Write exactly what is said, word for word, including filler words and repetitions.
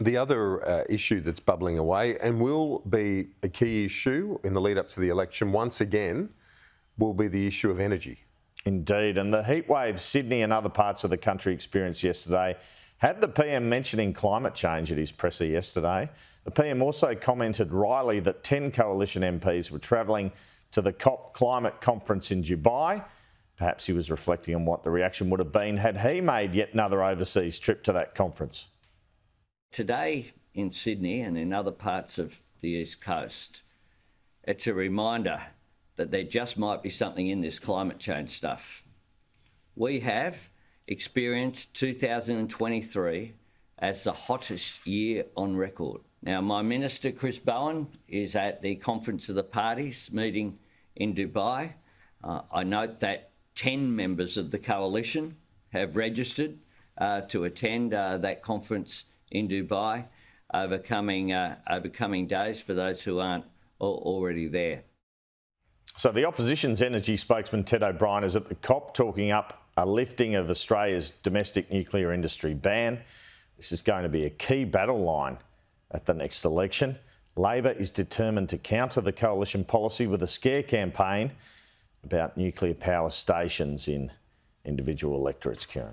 The other uh, issue that's bubbling away and will be a key issue in the lead up to the election once again will be the issue of energy. Indeed, and the heat wave Sydney and other parts of the country experienced yesterday had the P M mentioning climate change at his presser yesterday. The P M also commented wryly that ten Coalition M Ps were travelling to the COP climate conference in Dubai. Perhaps he was reflecting on what the reaction would have been had he made yet another overseas trip to that conference. Today in Sydney and in other parts of the East Coast, it's a reminder that there just might be something in this climate change stuff. We have experienced two thousand twenty-three as the hottest year on record. Now, my minister, Chris Bowen, is at the Conference of the Parties meeting in Dubai. Uh, I note that ten members of the Coalition have registered uh, to attend uh, that conference in Dubai over coming, uh, over coming days for those who aren't already there. So the opposition's energy spokesman Ted O'Brien is at the COP talking up a lifting of Australia's domestic nuclear industry ban. This is going to be a key battle line at the next election. Labor is determined to counter the Coalition policy with a scare campaign about nuclear power stations in individual electorates, Karen.